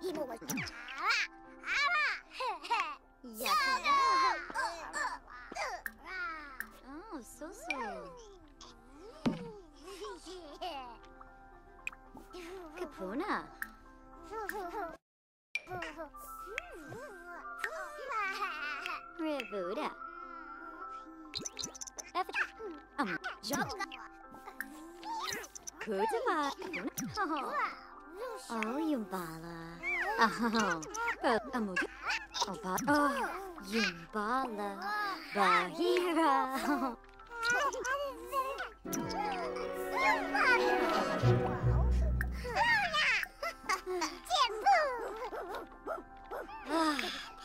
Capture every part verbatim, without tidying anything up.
이모가 알아 야아 어 소소 그 보나 레보라 음 고즈마 어유 발라 아하 아무도 오빠 윤발라 바히라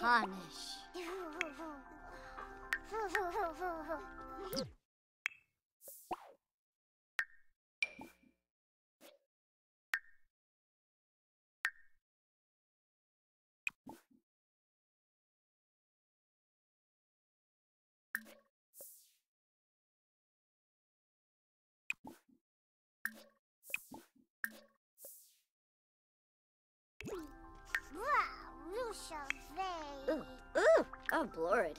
punish Ooh, ooh, I'm blurred.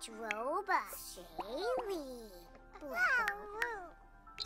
Droba, Shavey, Blue,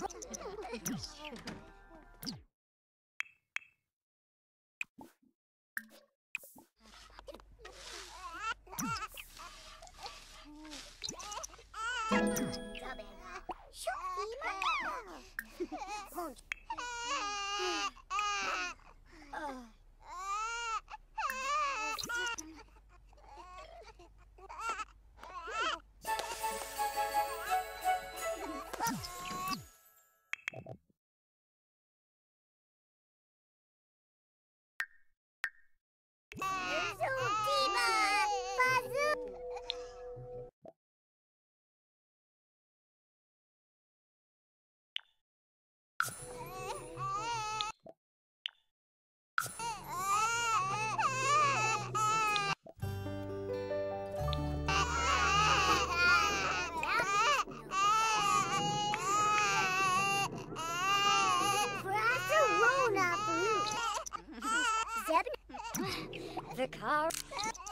The car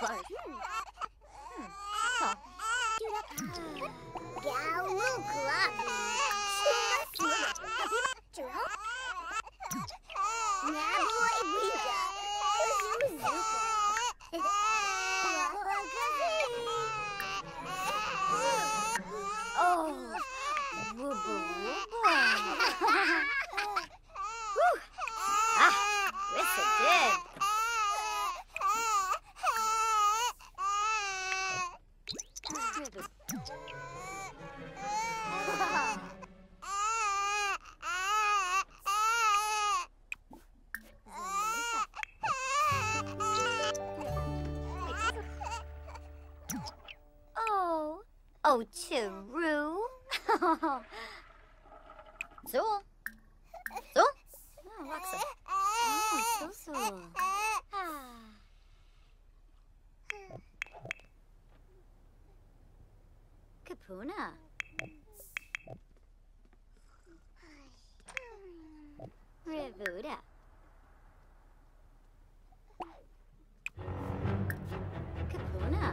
bar. Hmm. Hmm. Oh. Ah, it's a good. Oh, Chiru. So, so, oh, so, so. Kapuna. Revuda. Kapuna.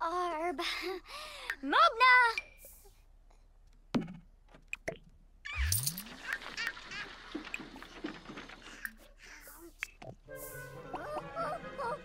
Arb Mobna.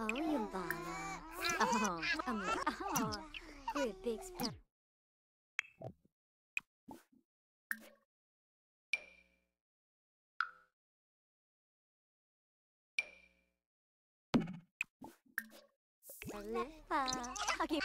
Oh, you bana. Oh, um, oh, we're a big spell. Okay.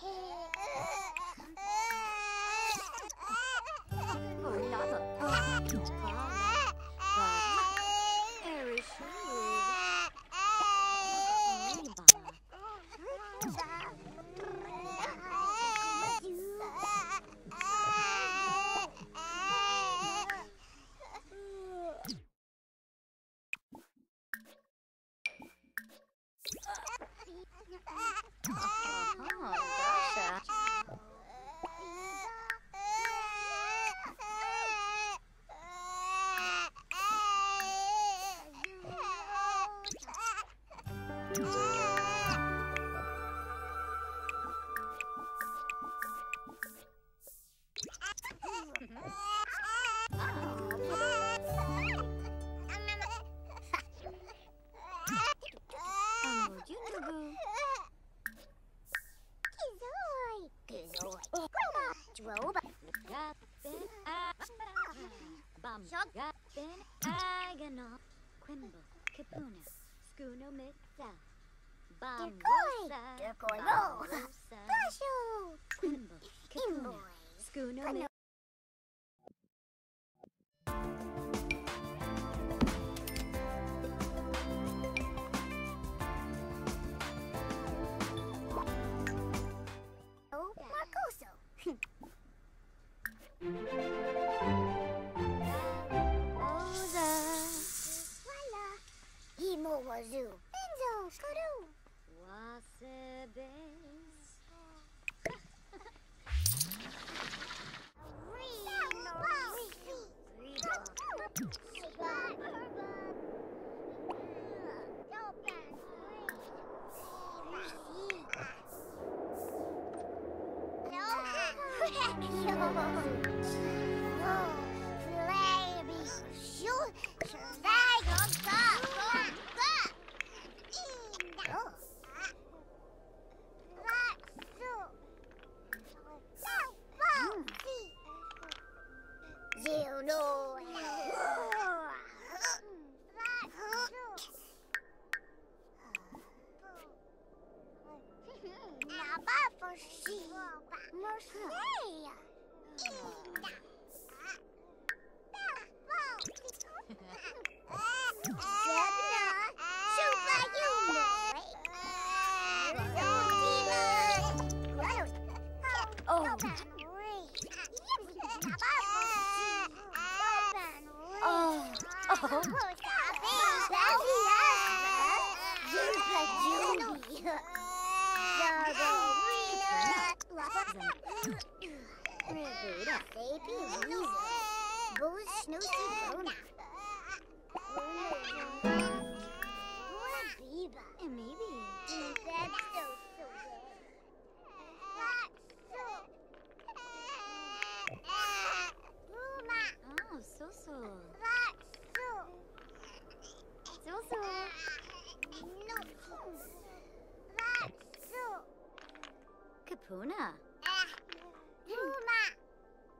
Hey! robe. They're Wazu, Enzo, Kuru, Wasabi. Kapuna. Puma.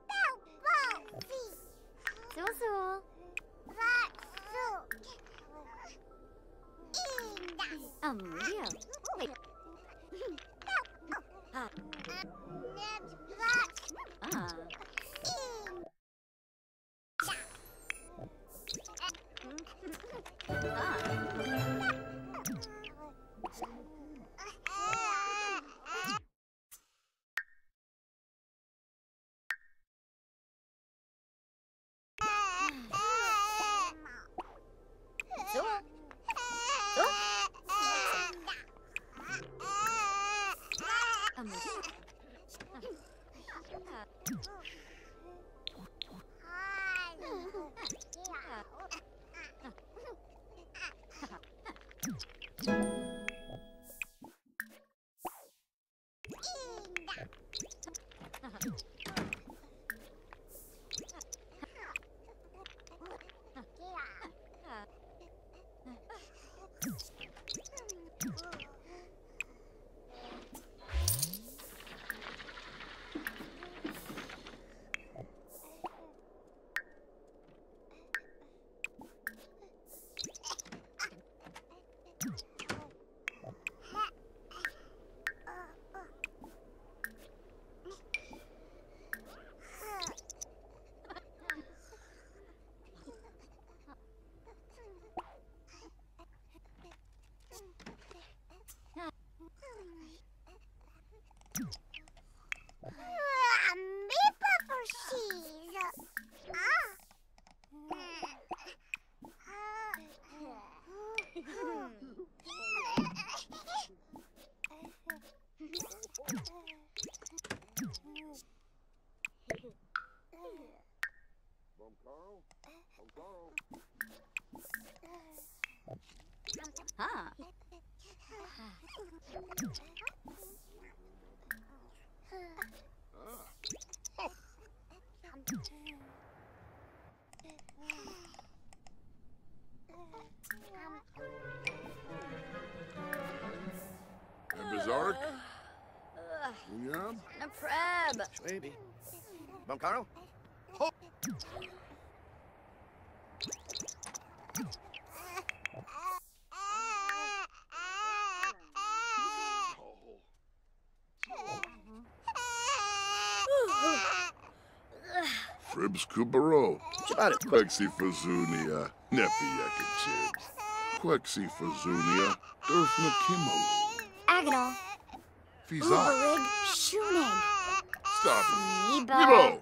Bow, bow, feet. Zozo. Ratsu. Indas. Amrio. Ah. Ah. Huh. A bizarre? Yeah. A prab. Baby. Boncaro? Oh. Fribs Kubaro. Quexi Fazunia. Nepi Yakachib. Quexi Fazunia. Durf Nakimo. Agonal. Fizan. Uberig. Shuneg. Stop. Nebo.